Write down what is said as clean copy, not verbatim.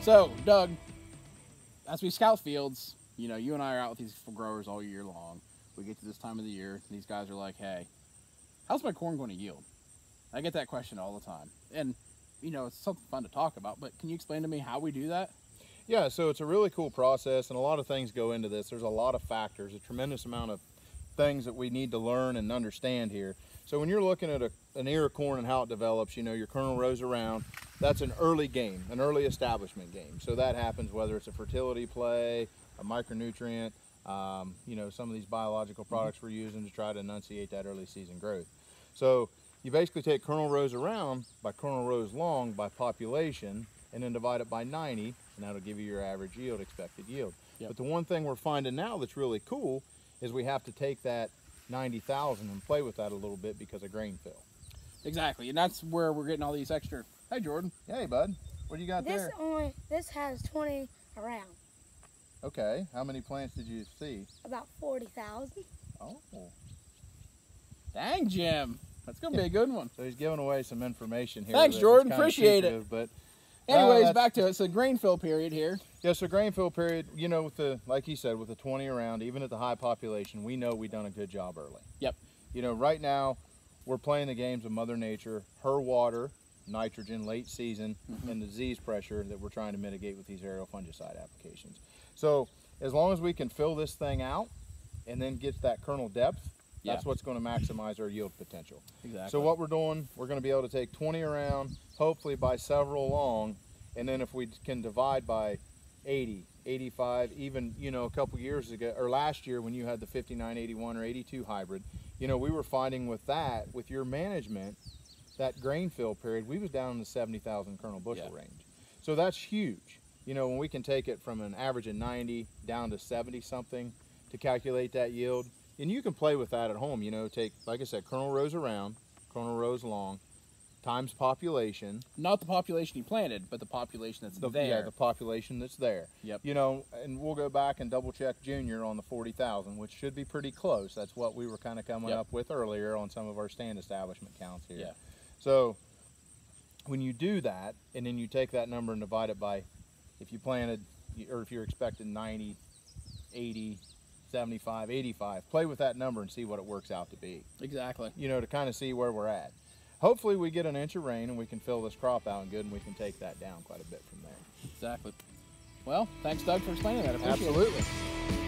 So, Doug, as we scout fields, you know, you and I are out with these growers all year long. We get to this time of the year, and these guys are like, hey, how's my corn going to yield? I get that question all the time. And, you know, it's something fun to talk about, but can you explain to me how we do that? Yeah, so it's a really cool process, and a lot of things go into this. There's a lot of factors, a tremendous amount of things that we need to learn and understand here. So when you're looking at an ear of corn and how it develops, you know, your kernel rows around. That's an early game, an early establishment game. So that happens whether it's a fertility play, a micronutrient, you know, some of these biological products we're using to try to enunciate that early season growth. So you basically take kernel rows around by kernel rows long by population, and then divide it by 90, and that'll give you your average yield, expected yield. Yep. But the one thing we're finding now that's really cool is we have to take that 90,000 and play with that a little bit because of grain fill. Exactly, and that's where we're getting all these extra. Hey, Jordan. Hey, bud. What do you got there? This has 20 around. Okay, how many plants did you see? About 40,000. Oh. Dang, Jim. That's going to be a good one. So he's giving away some information here. Thanks, Jordan. Appreciate it. But anyways, back to it. So grain fill period here. Yeah, so grain fill period, you know, with the, like he said, with the 20 around, even at the high population, we know we've done a good job early. Yep. You know, right now we're playing the games of Mother Nature, her water, nitrogen, late season, and disease pressure that we're trying to mitigate with these aerial fungicide applications. So as long as we can fill this thing out and then get that kernel depth, that's what's going to maximize our yield potential. Exactly. So what we're doing, we're going to be able to take 20 around, hopefully by several long, and then if we can divide by 80, 85, even, you know, a couple years ago, or last year when you had the 59, 81, or 82 hybrid, you know, we were finding with that, with your management, that grain fill period, we was down in the 70,000 kernel bushel range. So that's huge. You know, when we can take it from an average of 90 down to 70 something to calculate that yield, and you can play with that at home, you know, take, like I said, kernel rows around, kernel rows long, times population. Not the population you planted, but the population that's there. Yeah, the population that's there. Yep. You know, and we'll go back and double check Junior on the 40,000, which should be pretty close. That's what we were kind of coming up with earlier on some of our stand establishment counts here. Yeah. So when you do that, and then you take that number and divide it by, if you planted, or if you're expecting 90, 80, 75, 85, play with that number and see what it works out to be. Exactly. You know, to kind of see where we're at. Hopefully we get an inch of rain and we can fill this crop out good and we can take that down quite a bit from there. Exactly. Well, thanks, Doug, for explaining that. Absolutely.